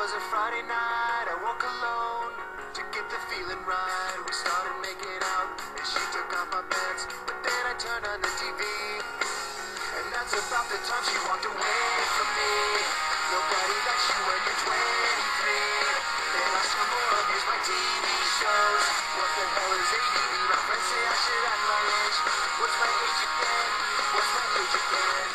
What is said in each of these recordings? was a Friday night, I woke alone to get the feeling right. We started making out, and she took off my pants, but then I turned on the TV, and that's about the time she walked away from me. Nobody likes you when you're 23, and I still more abuse my TV shows. What the hell is ADD? My friends say I should act my age. What's my age again? What's my age again?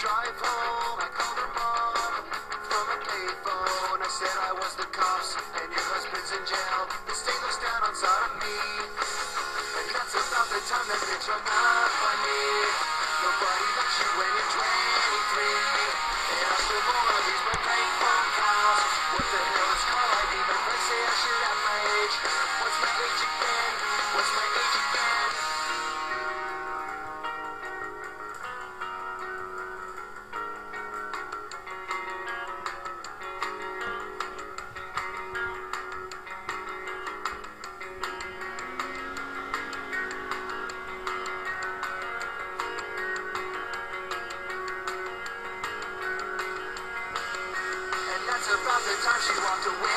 Drive home, I called her mom from a payphone. I said I was the cops and your husband's in jail. The state looks down on sodomy, and that's about the time that bitch hung up on me. Nobody likes you when you're 23, and I still won't abuse my payphone calls. What the hell is call ID? My friends say I should have my age. What's my age again? What's my age again? About the time she walked away.